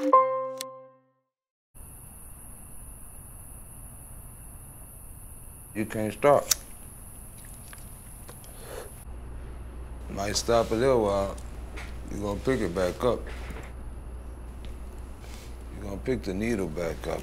You can't stop. Might stop a little while, you're gonna pick it back up. You're gonna pick the needle back up.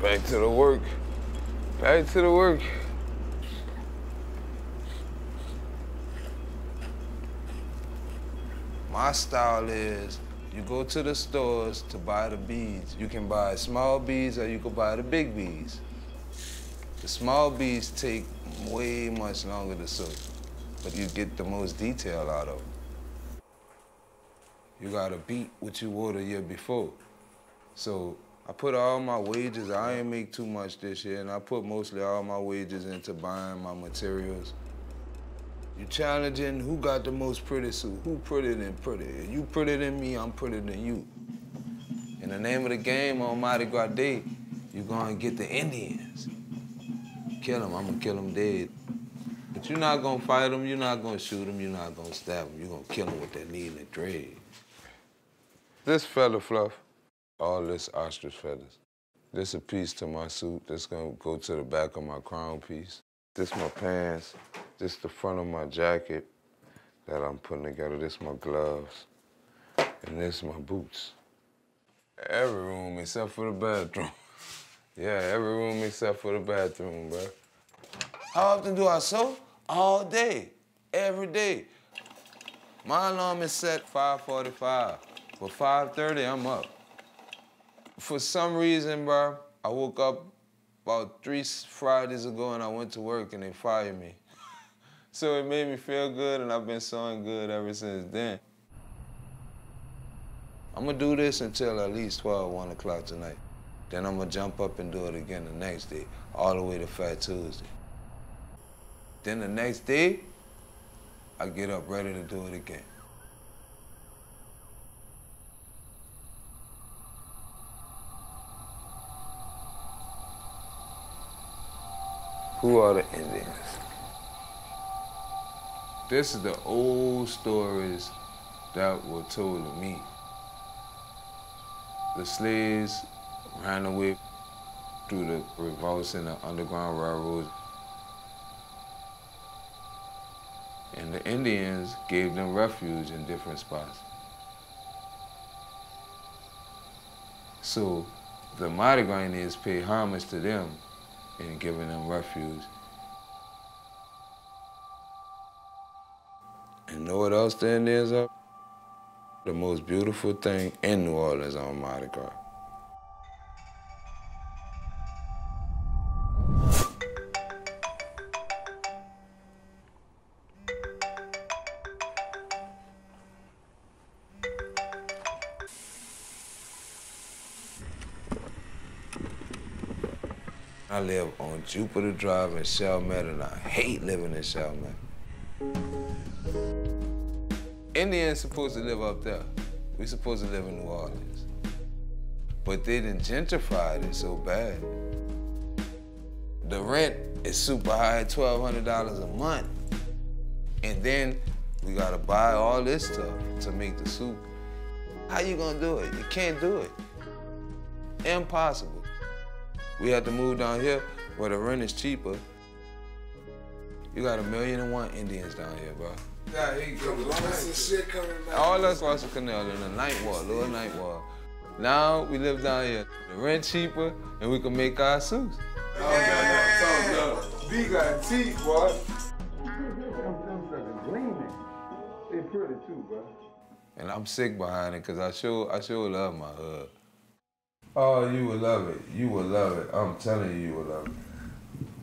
Back to the work. Back to the work. My style is you go to the stores to buy the beads. You can buy small beads or you can buy the big beads. The small beads take way much longer to sew, but you get the most detail out of them. You gotta beat what you wore the year before. So I put all my wages, I ain't make too much this year, and I put mostly all my wages into buying my materials. You challenging who got the most pretty suit, who prettier than prettier. You prettier than me, I'm prettier than you. In the name of the game on Mardi Gras Day, you gonna get the Indians. Kill them, I'm gonna kill them dead. But you're not gonna fight them, you're not gonna shoot them, you're not gonna stab them, you're gonna kill them with that needle and thread. This fella Fluff, all this ostrich feathers. This a piece to my suit. This gonna go to the back of my crown piece. This my pants. This the front of my jacket that I'm putting together. This my gloves. And this my boots. Every room except for the bathroom. Yeah, every room except for the bathroom, bro. How often do I sew? All day, every day. My alarm is set 5:45. For 5:30, I'm up. For some reason, bro, I woke up about 3 Fridays ago and I went to work and they fired me. So it made me feel good and I've been sewing good ever since then. I'm gonna do this until at least 12, 1 o'clock tonight. Then I'm gonna jump up and do it again the next day, all the way to Fat Tuesday. Then the next day, I get up ready to do it again. Who are the Indians? This is the old stories that were told to me. The slaves ran away through the revolts in the Underground Railroad. And the Indians gave them refuge in different spots. So the Mardi Gras Indians paid homage to them and giving them refuge. And know what else the Indians are? The most beautiful thing in New Orleans on Mardi Gras. I live on Jupiter Drive in Chalmette, and I hate living in Chalmette. Indians supposed to live up there. We supposed to live in New Orleans. But they done gentrified it so bad. The rent is super high, $1,200 a month. And then we gotta buy all this stuff to make the soup. How you gonna do it? You can't do it. Impossible. We had to move down here where the rent is cheaper. You got 1,000,001 Indians down here, bro. Yeah, he all us across the canal in the Ninth Ward, little Ninth Ward. Now we live down here. The rent cheaper and we can make our suits. Oh, no. We got teeth, boy. They pretty too, bro. And I'm sick behind it because I sure love my hood. Oh, you will love it. You will love it. I'm telling you will love it.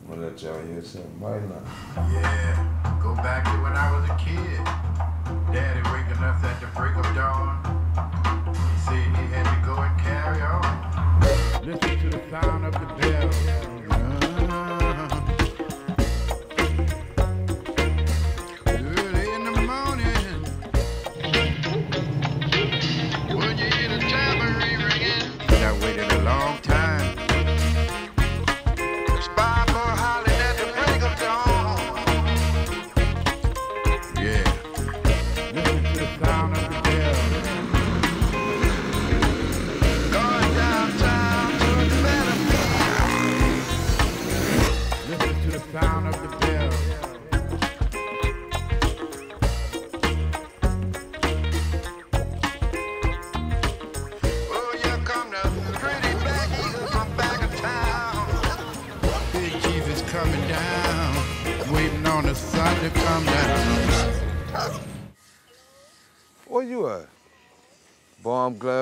I'm gonna let with y'all here, so why not? Yeah, go back to when I was a kid. Daddy waking us at the break of dawn. He said he had to go and carry on. Listen to the sound of the bell.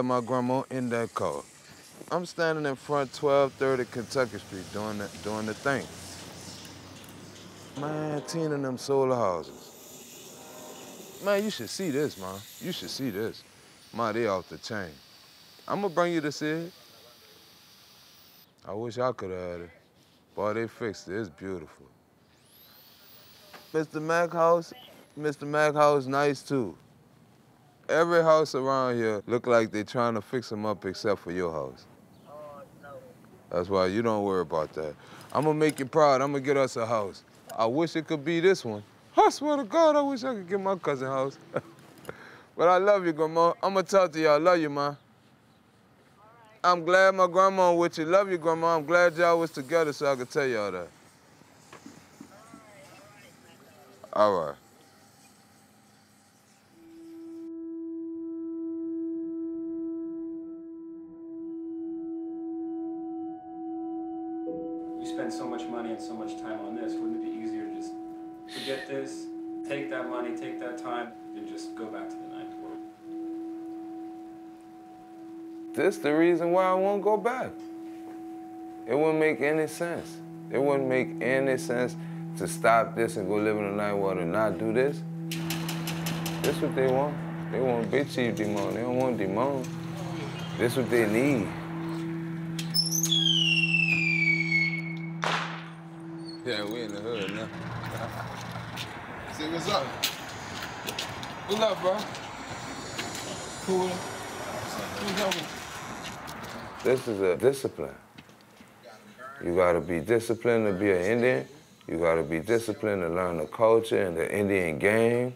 My grandma in that car. I'm standing in front 1230 Kentucky Street doing the thing. Man, 10 of them solar houses. Man, you should see this, man. You should see this. Man, they off the chain. I'm gonna bring you to see it. I wish I could have had it. Boy, they fixed it. It's beautiful. Mr. Mack house nice too. Every house around here look like they're trying to fix them up except for your house. Oh, no. That's why you don't worry about that. I'm gonna make you proud. I'm gonna get us a house. I wish it could be this one. I swear to God, I wish I could get my cousin house. But I love you, Grandma. I'm gonna talk to you. I love you, Ma. All right. I'm glad my grandma with you. Love you, Grandma. I'm glad y'all was together so I could tell y'all that. All right. All right. So much money and so much time on this, wouldn't it be easier to just forget this, take that money, take that time, and just go back to the Ninth Ward? This the reason why I won't go back. It wouldn't make any sense. It wouldn't make any sense to stop this and go live in the Ninth Ward and not do this. This what they want. They want Big Chief Demond. They don't want Demond. This what they need. Yeah, we in the hood now. See, what's up? What's up, bro? Cool. Who's up? This is a discipline. You gotta be disciplined to be an Indian. You gotta be disciplined to learn the culture and the Indian game.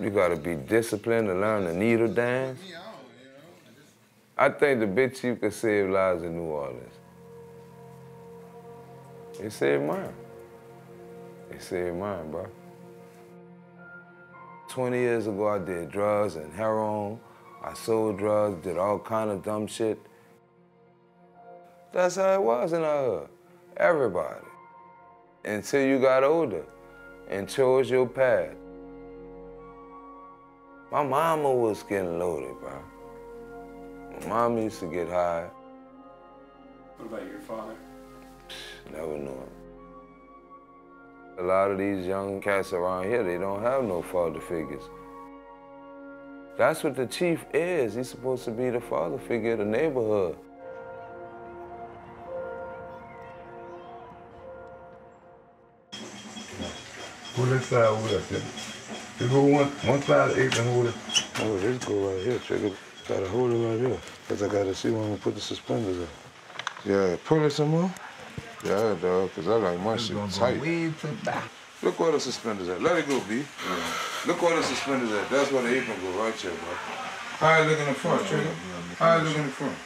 You gotta be disciplined to learn the needle dance. I think the Big Chief could save lives in New Orleans. It saved mine. It saved mine, bro. 20 years ago, I did drugs and heroin. I sold drugs, did all kind of dumb shit. That's how it was in our hood. Everybody. Until you got older and chose your path. My mama was getting loaded, bro. My mama used to get high. What about your father? Never knew him. A lot of these young cats around here, they don't have no father figures. That's what the chief is. He's supposed to be the father figure of the neighborhood. Hold that side over there, Trigger. Just hold one side of the apron, hold it. Oh, this go right here, Trigger. Gotta hold it right here, because I gotta see when I'm gonna put the suspenders up. Yeah, pull it some more. Yeah, dog, because I like my shit tight. Look where the suspenders at. Let it go, B. Yeah. Look where the suspenders at. That's where the apron go, right here, bro. How you look in the front, Trigger? Yeah, how you look in the front?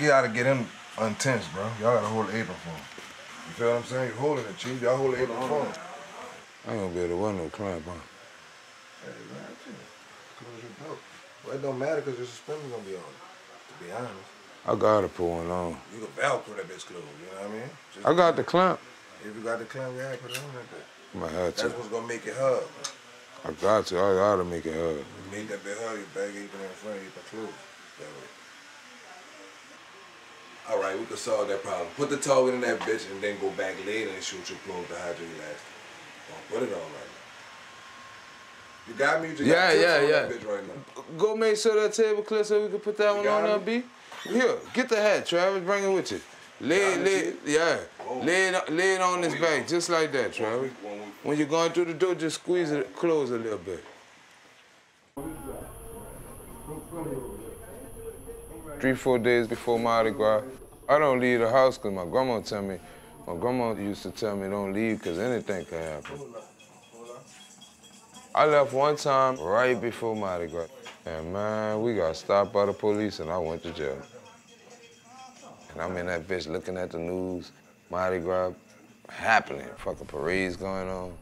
You gotta get him untense, bro. Y'all gotta hold the apron for him. You feel what I'm saying? You holding it, Chief. Y'all hold the apron for him. I ain't gonna be able to run no climb, bro. Hey, man, close your belt. Well, it don't matter because your suspenders gonna be on it, to be honest. I gotta put one on. You can Velcro that bitch clothes, you know what I mean? Just I got the clamp. If you got the clamp, you gotta put it on that bitch. I had to. That's what's gonna make it hard. I got to. I gotta make it hard. You make that bitch hard, you bag it, you put it in front of you, put it clothes. That way. All right, we can solve that problem. Put the toe in that bitch and then go back later and shoot your plug to hydrate last. Don't put it on right now. You got me? You just got that bitch right now. Go make sure that table clear so we can put that one on there, B. Here, get the hat, Travis. Bring it with you. Lay it on his back, just like that, Travis. When you're going through the door, just squeeze it close a little bit. 3-4 days before Mardi Gras, I don't leave the house because my grandma used to tell me don't leave because anything can happen. I left one time right before Mardi Gras, and man, we got stopped by the police and I went to jail. And I'm in that bitch looking at the news, Mardi Gras happening, fucking parades going on.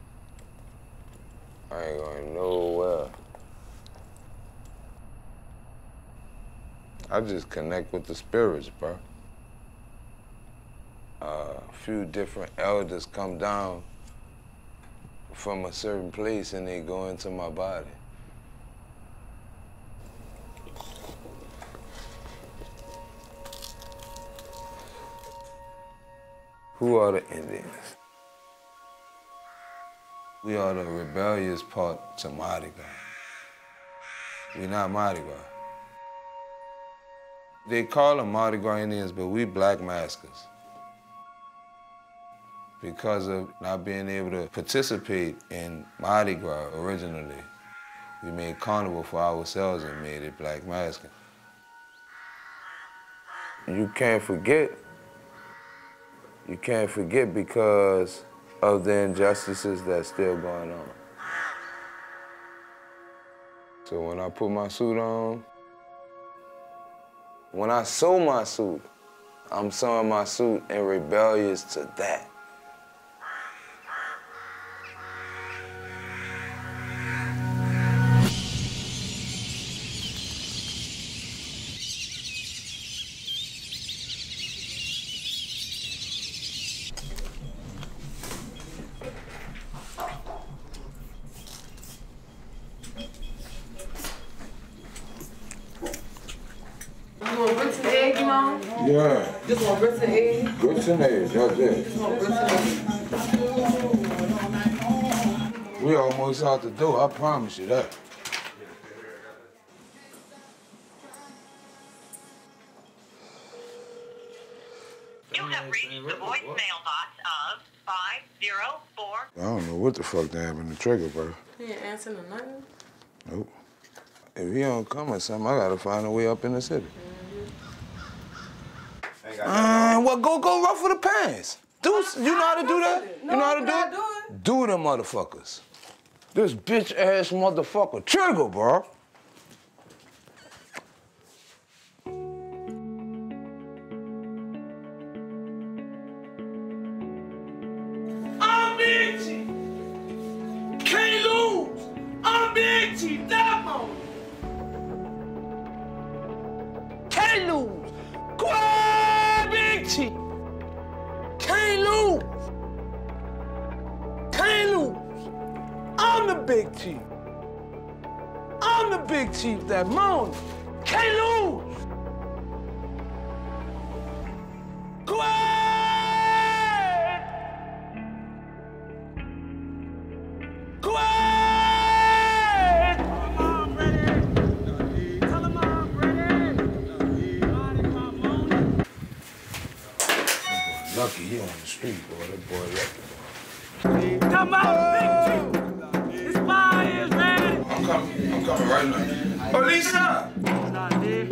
I ain't going nowhere. I just connect with the spirits, bro. A few different elders come down from a certain place and they go into my body. Who are the Indians? We are the rebellious part to Mardi Gras. We're not Mardi Gras. They call them Mardi Gras Indians, but we black maskers. Because of not being able to participate in Mardi Gras originally, we made carnival for ourselves and made it black masking. You can't forget. You can't forget because of the injustices that's still going on. So when I put my suit on, when I sew my suit, I'm sewing my suit and rebellious to that. We almost out the door, I promise you that. You have reached the voicemail box of 504. I don't know what the fuck they have in the trigger, bro. He ain't answering or nothing? Nope. If he don't come or something, I gotta find a way up in the city. Well, go ruffle the pants. You know how to do that? You know how to do it? Do them motherfuckers. This bitch-ass motherfucker. Trigger, bro. I'm Big G. Can't lose. I'm Big G. Demond. Can't lose. Quit. Can't lose. Can't lose. I'm the big chief. I'm the big chief that moans. Can't lose. Quit. Lucky, he on the street, boy. That boy lucky, boy. Come on, big G. It's fires, man. I'm coming right now. Police up! I'm Big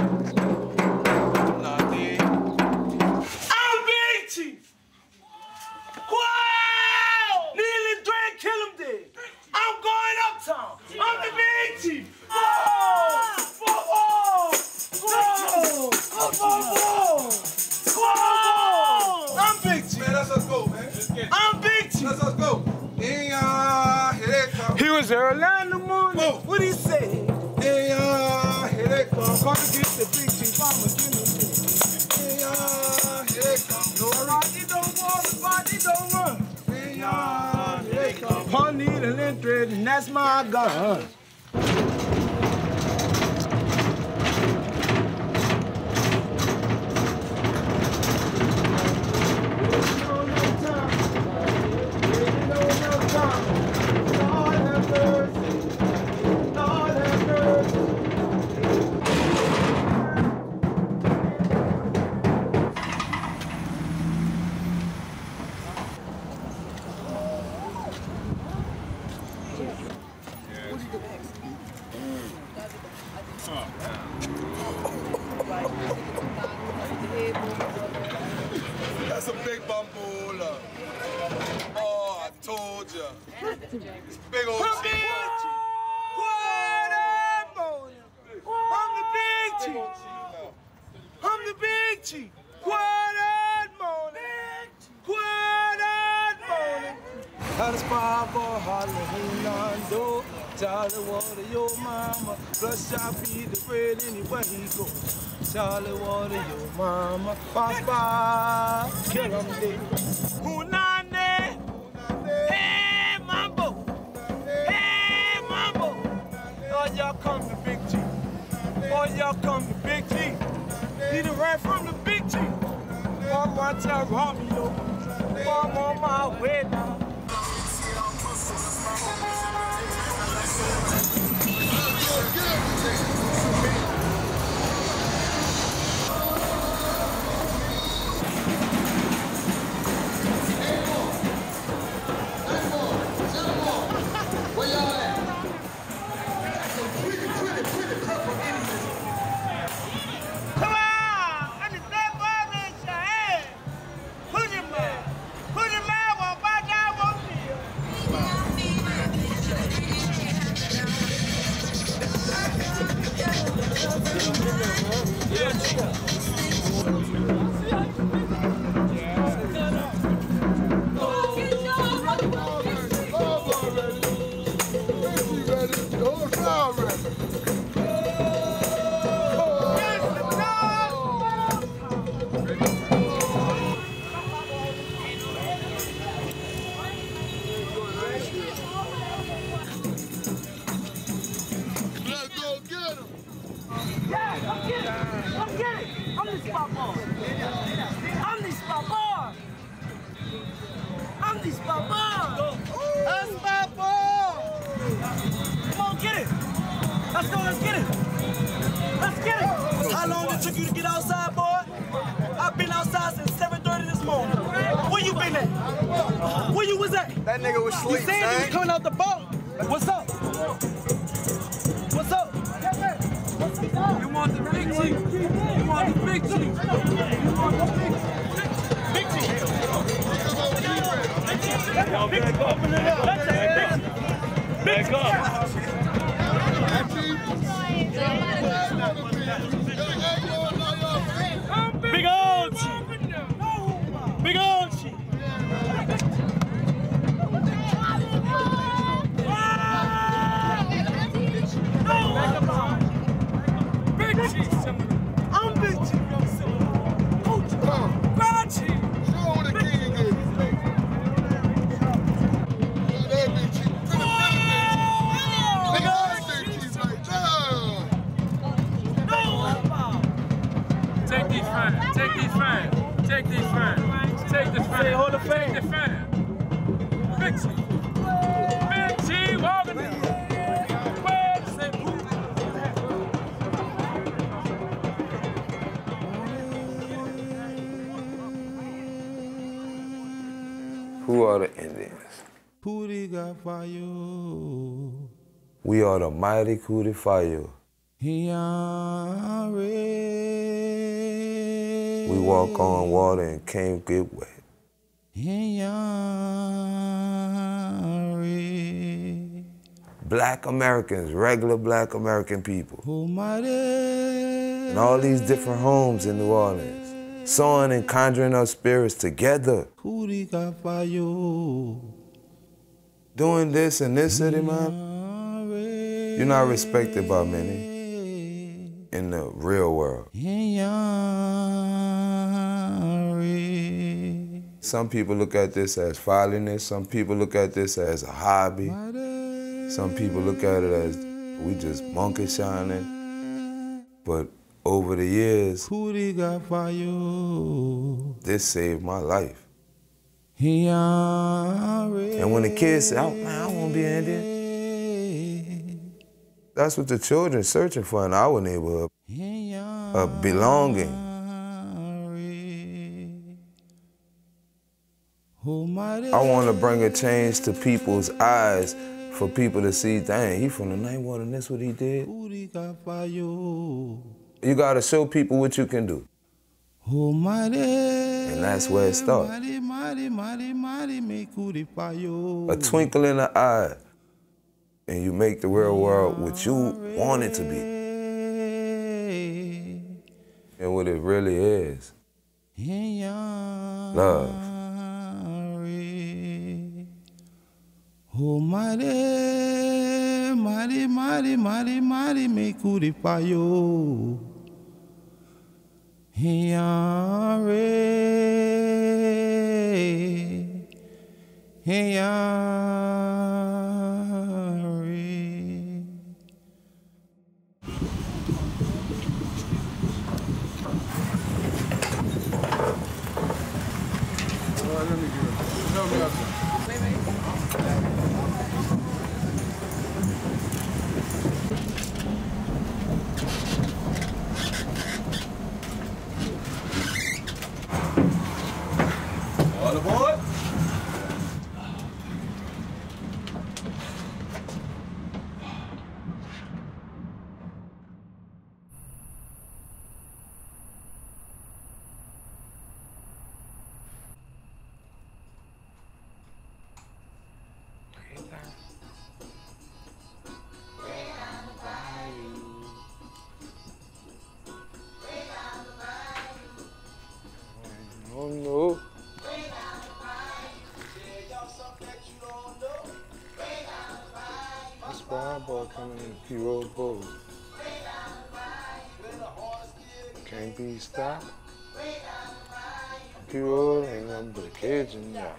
G. Wow! Nearly Drake kill him dead. I'm going uptown. I'm the Big G. Whoa! Whoa! Whoa! Whoa! Whoa! I'm Big G. Let's go. Here they come. He was early in the morning. Whoa. What he say? Here they come. I'm gonna get the Big G. Mama, give me the Big G. Here they come. Nobody don't walk, nobody don't run. Here they come. Paul need a lint thread, and that's my gun. cola. Oh, I told ya. This big old cheese. I'm the big chief. That's my boy, Halloween, do Charlie water your mama. Plus, I feed the bread anywhere he goes. Charlie water your mama. Papa, kill him, baby. Hunane. Hey, Mambo. Hey, Mambo. Oh, y'all come the big G. Oh, y'all come the big G. Need it right from the big G. Oh, watch out, Romeo. I'm on my way now. Who are the Indians? Cootie Fiyo. We are the mighty Cootie Fiyo. We walk on water and can't get wet. Black Americans, regular black American people. In all these different homes in New Orleans. Sowing and conjuring our spirits together. Doing this in this city, man, you're not respected by many in the real world. Some people look at this as foolishness. Some people look at this as a hobby. Some people look at it as we just monkey shining. But over the years, this saved my life. And when the kids say, oh, man, I want to be an Indian, that's what the children are searching for in our neighborhood, a belonging. I want to bring a change to people's eyes for people to see, dang, he from the Ninth Ward and that's what he did. You gotta show people what you can do. And that's where it starts. A twinkle in the eye, and you make the real world what you want it to be. And what it really is. Love. He rode bold. Can't be stopped. He rode, ain't nothing but a Cajun yacht.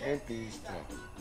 Can't be stopped.